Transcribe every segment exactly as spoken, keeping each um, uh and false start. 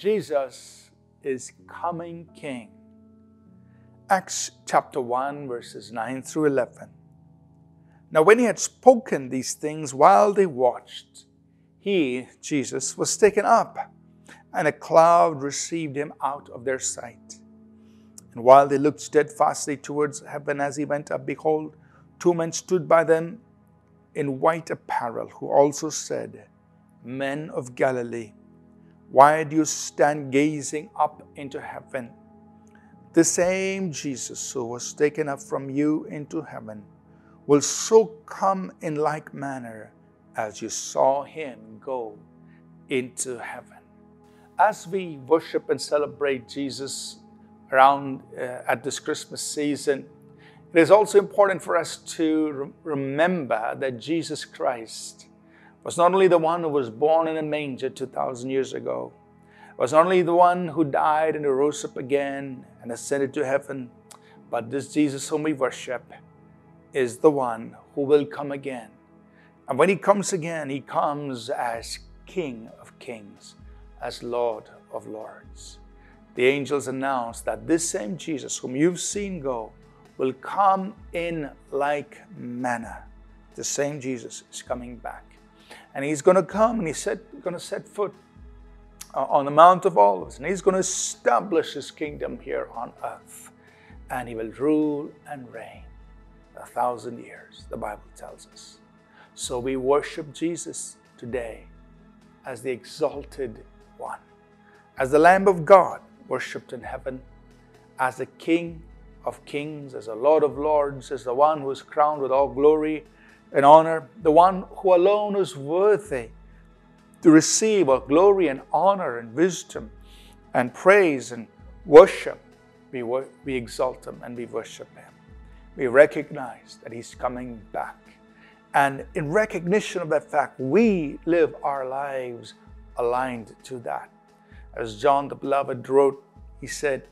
Jesus is coming King. Acts chapter one, verses nine through eleven. Now when he had spoken these things, while they watched, he, Jesus, was taken up, and a cloud received him out of their sight. And while they looked steadfastly towards heaven as he went up, behold, two men stood by them in white apparel, who also said, Men of Galilee, why do you stand gazing up into heaven? The same Jesus who was taken up from you into heaven will so come in like manner as you saw him go into heaven. As we worship and celebrate Jesus around uh, at this Christmas season, it is also important for us to re- remember that Jesus Christ was not only the one who was born in a manger two thousand years ago, was not only the one who died and rose up again and ascended to heaven, but this Jesus whom we worship is the one who will come again. And when he comes again, he comes as King of Kings, as Lord of Lords. The angels announced that this same Jesus whom you've seen go will come in like manner. The same Jesus is coming back. And he's going to come and he's going to set foot on the Mount of Olives. And he's going to establish his kingdom here on earth. And he will rule and reign a thousand years, the Bible tells us. So we worship Jesus today as the exalted one, as the Lamb of God worshipped in heaven, as the King of Kings, as the Lord of Lords, as the one who is crowned with all glory and honor, the one who alone is worthy to receive all glory and honor and wisdom and praise and worship. We, wor- we exalt him and we worship him. We recognize that he's coming back. And in recognition of that fact, we live our lives aligned to that. As John the Beloved wrote, he said,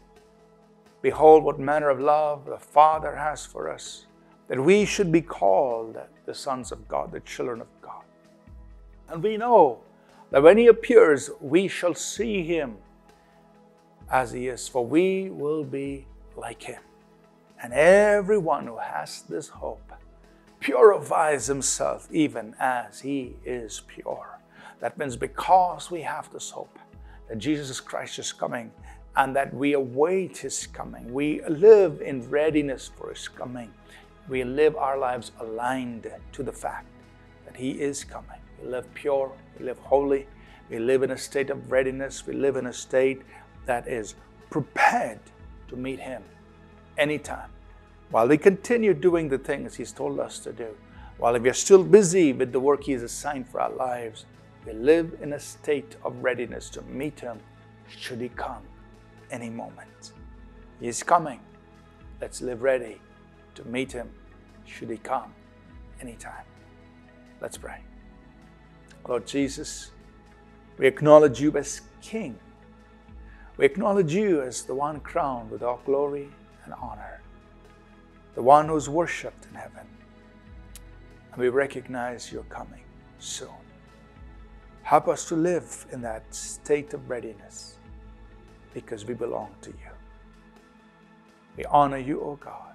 Behold, what manner of love the Father has for us, that we should be called the sons of God, the children of God. And we know that when he appears, we shall see him as he is, for we will be like him. And everyone who has this hope purifies himself even as he is pure. That means because we have this hope that Jesus Christ is coming and that we await his coming, we live in readiness for his coming. We live our lives aligned to the fact that he is coming. We live pure, we live holy, we live in a state of readiness, we live in a state that is prepared to meet him anytime. While we continue doing the things he's told us to do, while we are still busy with the work he has assigned for our lives, we live in a state of readiness to meet him should he come any moment. He is coming. Let's live ready to meet him should he come anytime. Let's pray. Lord Jesus, we acknowledge you as King. We acknowledge you as the one crowned with all glory and honor, the one who is worshipped in heaven. And we recognize you're coming soon. Help us to live in that state of readiness because we belong to you. We honor you, O God,